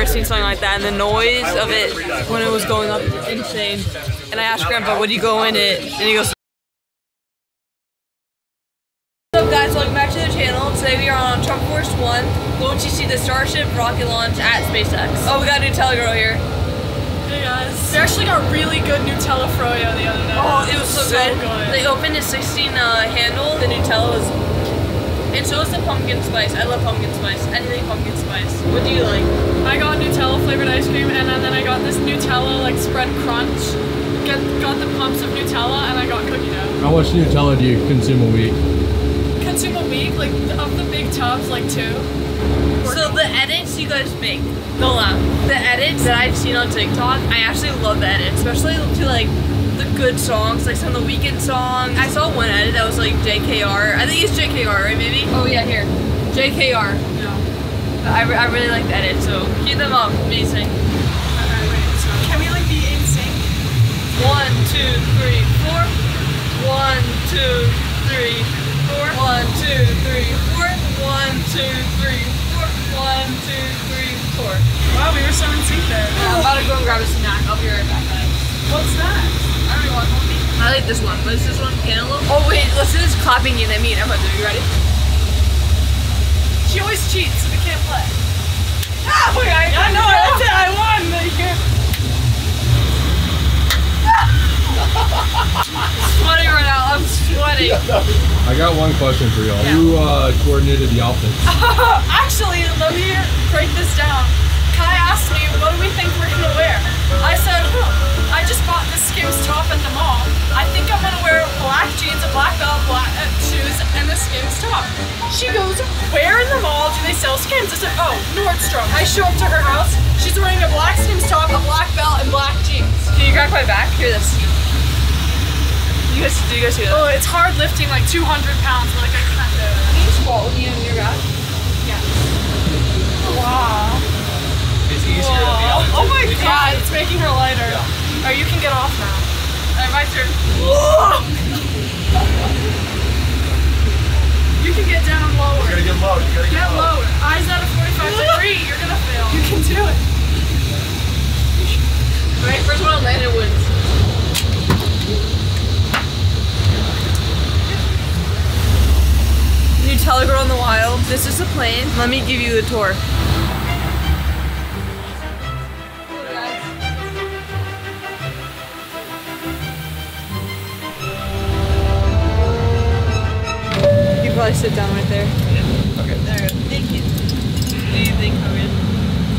never seen something like that, and the noise of it when it was going up is insane. And I asked Grandpa, would you go in it? And he goes, what's up guys, welcome back to the channel. Today we are on Trump Force One, going to see the Starship rocket launch at SpaceX. Oh, we got a Nutella girl here. Hey guys. They actually got really good Nutella froyo the other night. Oh, it was so good. They opened a 16 handle, the Nutella was... And so is the pumpkin spice. I love pumpkin spice. Anything pumpkin spice. What do you like? I got Nutella flavored ice cream, and then I got this Nutella like spread crunch. Got the pumps of Nutella, and I got cookie dough. How much Nutella do you consume a week? Consume a week? Like of the big tubs, like 2. So the edits you guys make, no laugh. The edits that I've seen on TikTok, I actually love the edits, especially to like the good songs, like some of the Weekend songs. I saw one edit that was like J.K.R. I think it's J.K.R., right, maybe? Oh yeah, here. J.K.R. Yeah. I really like the edit, so keep them up. Amazing. Okay, wait, so can we like be in sync? 1, 2, 3, 4. 1, 2, 3, 4. 1, 2, 3, 4. 1, 2, 3, 4. 1, 2, 3, 4. Wow, we were so in sync there. Yeah, I'm about to go and grab a snack. I'll be right back, guys. What's that? I like this one. What is this one? Cantaloupe? Oh wait, let's do this clapping game that me and Emma do. You ready? She always cheats, so we can't play. Ah! Wait, I know, that's it, I won! I'm sweating right now, I'm sweating. I got one question for y'all. Yeah. Who coordinated the outfits? Actually, let me break this down. Kai asked me, what do we think we're gonna wear? I said, I just bought this Skims top at the mall. I think I'm gonna wear black jeans, a black belt, black shoes, and the Skims top. She goes, where in the mall do they sell Skims? I said, oh, Nordstrom. I show up to her house. She's wearing a black Skims top, a black belt, and black jeans. Can you grab my back? Hear this. Do you guys hear that? Oh, it's hard lifting like 200 pounds, like I can't do it. Can you squat with me on your back? Yeah. Wow. It's easier than the other. Oh my god, it's making her lighter. Yeah. Oh, you can get off now. Alright, my turn. You can get down lower. You gotta get low. You gotta get low. Eyes at a 45 degree. You're gonna fail. You can do it. Alright, first one I landed wins. Nutella girl in the wild. This is a plane. Let me give you a tour. Probably sit down right there. Yeah. Okay. There. Thank you. What do you think, Hogan?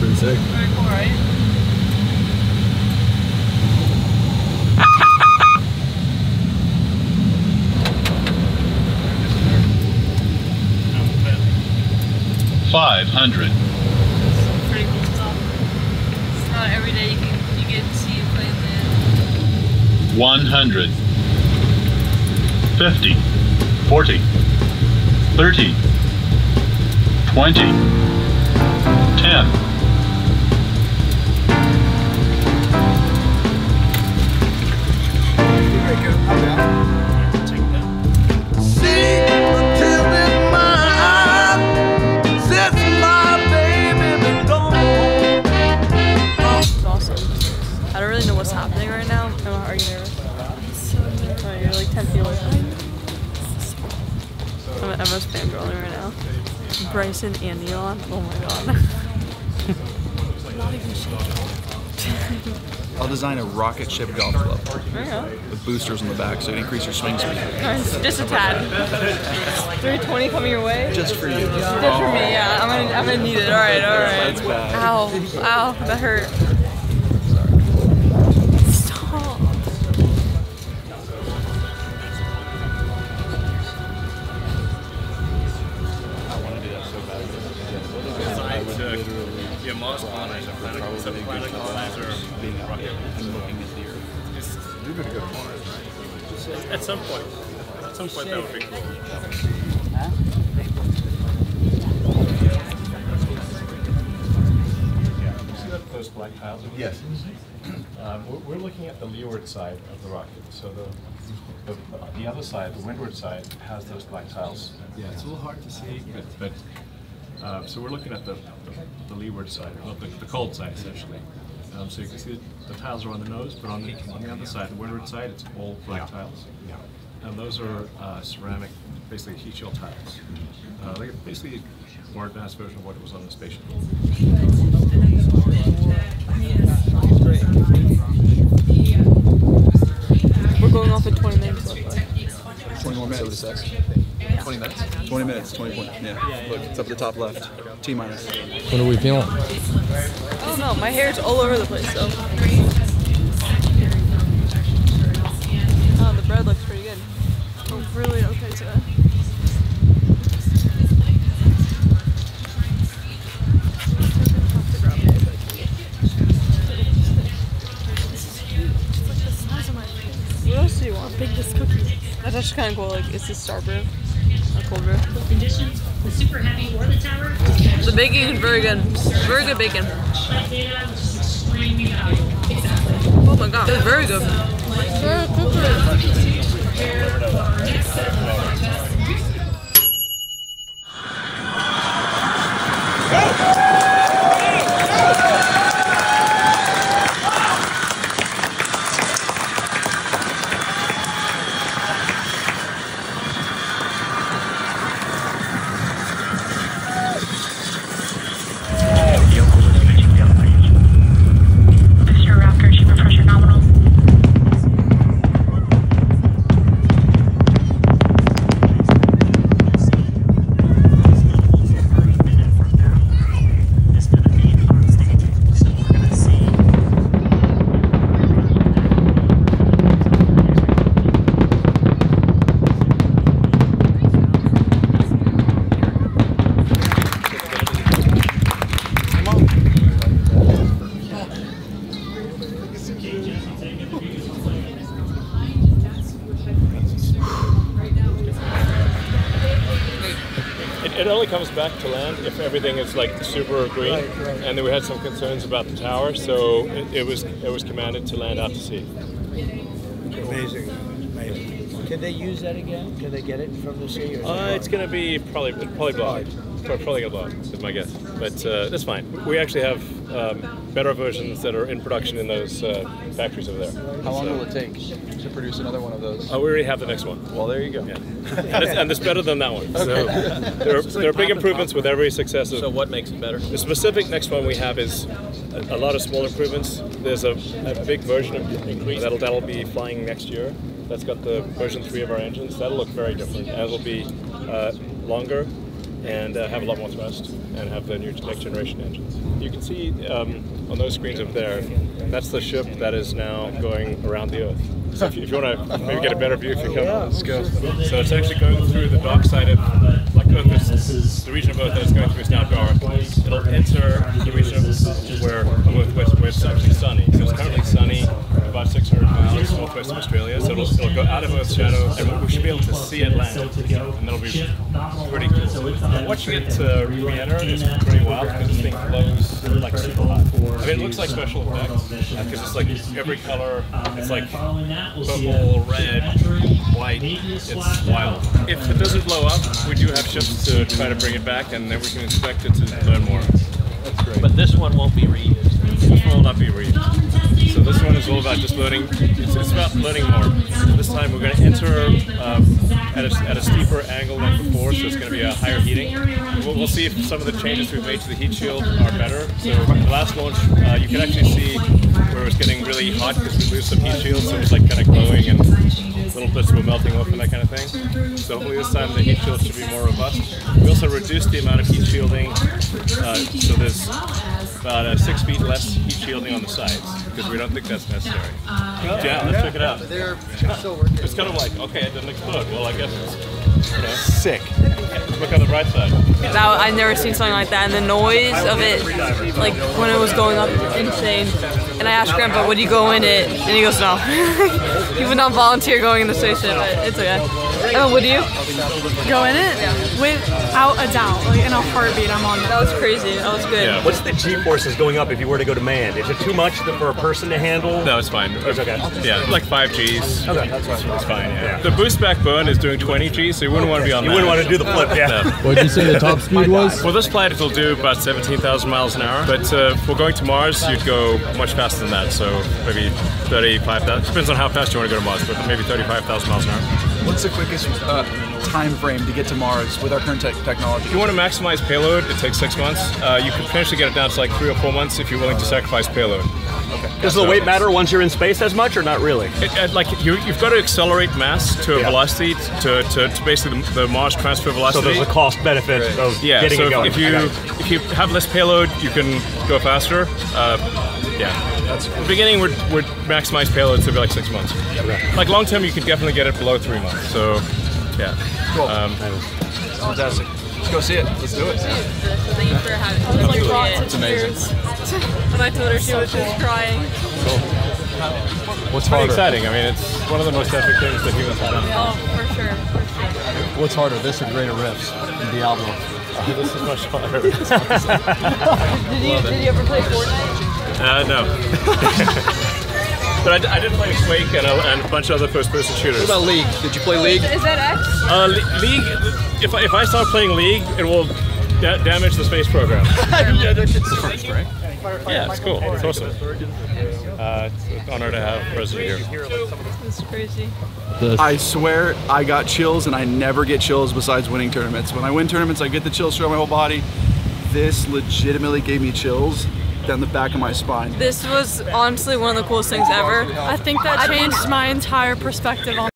Pretty sick. Very cool, right? No, 500. It's pretty cool stuff. It's not every day you get to see it play there. 100. 50. 40. 30, 20, 10. It's awesome. I don't really know what's happening right now. Emma, are you nervous? Oh, you're like 10 feet away from me. Emma's fangirling right now. Bryson and Elon. Oh my god. Not even shaking. I'll design a rocket ship golf club. There you go. With boosters in the back so you can increase your swing speed. Just a tad. 320 coming your way? Just for you. Just for me, yeah. I'm gonna need it. Alright, alright. That's bad. Ow. Ow. That hurt. Yeah, Musk colonizer, planet colonizer, being rocket and looking at the Earth. You're gonna go to Mars, right? At some point that would be cool. See that those black tiles? Yes. We're looking at the leeward side of the rocket, so the other side, the windward side, has those black tiles. Yeah, it's a little hard to see, but So we're looking at the leeward side, or the cold side essentially. So you can see the tiles are on the nose, but on the other side, the windward side, it's all black tiles. Yeah. And those are ceramic, basically heat shield tiles. They're basically a more advanced version of what it was on the spaceship. We're going off at 20 minutes. 21 minutes, that's what it says. 20 minutes. 20 minutes. 20 minutes. Yeah. Look, it's up at the top left. T minus. What are we feeling? I don't know. My hair's all over the place, though. Oh, the bread looks pretty good. Oh, really okay today. What else do you want? Bake this cookie. That's actually kind of cool. Like, it's a star brew. Conditions, the super heavy or the tower. The baking is very good. Very good bacon. Oh my god, it's very good. Comes back to land if everything is like super green, right. And then we had some concerns about the tower, so it was commanded to land out to sea. Amazing, amazing. Could they use that again? Could they get it from the sea? Or it's going to be probably blocked. Probably going to block is my guess, but that's fine. We actually have better versions that are in production in those factories over there. How long will it take to produce another one of those? Oh, we already have the next one. Well, there you go. Yeah. And it's better than that one. Okay. So there are big improvements with every successive. So what makes it better? The specific next one we have is a lot of small improvements. There's a big version of increase that'll be flying next year. That's got the version 3 of our engines. That'll look very different. And it'll be longer and have a lot more thrust and have the new next generation engines. You can see on those screens over there, that's the ship that is now going around the Earth. So if you want to maybe get a better view, if you come, let's go. So it's actually going through the dark side of the region of Earth that it's going through is now dark. It'll enter the region of Earth where it's actually sunny. So it's currently sunny about 600 miles northwest of Australia. So it'll go out of Earth's shadow, and we should be able to see Atlantis, and that'll be pretty cool. Watching it re-enter is pretty wild because this thing flows like super hot. I mean, it looks like special effects because it's like every color. It's like purple, red, white. It's wild. If it doesn't blow up, we do have ships to try to bring it back, and then we can inspect it to learn more. That's great. But this one won't be reused. This one will not be reused. So this one is all about just learning. It's about learning more. This time we're going to enter at a steeper angle than before, so it's going to be a higher heating. We'll see if some of the changes we've made to the heat shield are better. So the last launch, you can actually see where it was getting really hot because we lose some heat shields, so it was like kind of glowing and little bits were melting off and that kind of thing. So hopefully this time the heat shield should be more robust. We also reduced the amount of heat shielding, so there's about 6 feet less heat shielding on the sides because we don't think that's necessary. Yeah, let's check it out. It's kind of like, okay, it didn't explode. Well, I guess it's, you know, sick. Look on the right side. That, I've never seen something like that, and the noise of it, like when it was going up, insane. And I asked Grandpa, would you go in it? And he goes, no. He would not volunteer going in the station, but it's okay. Oh, would you? Go in it? Yeah. Without a doubt. Like, in a heartbeat, I'm on that. That was crazy. That was good. Yeah. What's the G-forces going up if you were to go to manned? Is it too much for a person to handle? No, it's fine. It's okay. Yeah, like 5 Gs. Okay. It's fine, yeah. The boost back burn is doing 20 Gs, so you wouldn't want to be on that. You wouldn't want to do the flip, yeah. No. What did you say the top speed was? Well, this flight will do about 17,000 miles an hour, but if we're going to Mars, you'd go much faster than that, so maybe 35,000. Depends on how fast you want to go to Mars, but maybe 35,000 miles an hour. What's the quickest time frame to get to Mars with our current technology? If you want to maximize payload, it takes 6 months. You could potentially get it down to like 3 or 4 months if you're willing to sacrifice payload. Okay. Does the weight matter once you're in space as much, or not really? You've got to accelerate mass to a velocity to basically the Mars transfer velocity. So there's a cost benefit of getting it going. If you have less payload, you can go faster. In the beginning, we'd maximize payload to be like 6 months. Okay. Like long term, you could definitely get it below 3 months. So, yeah. Cool. Fantastic. Let's go see it. Let's do it. Thank you for having me. It's amazing. When I told her, she was just crying. Cool. What's harder? Pretty exciting. I mean, it's one of the most epic things that humans have done. Oh, for sure. What's harder, this or greater riffs? Diablo. This is much harder. Did you ever play Fortnite? No. But I did play Quake and a bunch of other first-person shooters. What about League? Did you play League? Is that X? League, if I start playing League, it will damage the space program. Yeah, that's the first, right? Yeah, it's cool. It's awesome. It's an honor to have President here. That's crazy. I swear I got chills, and I never get chills besides winning tournaments. When I win tournaments, I get the chills throughout my whole body. This legitimately gave me chills down the back of my spine. This was honestly one of the coolest things ever. I think that changed my entire perspective on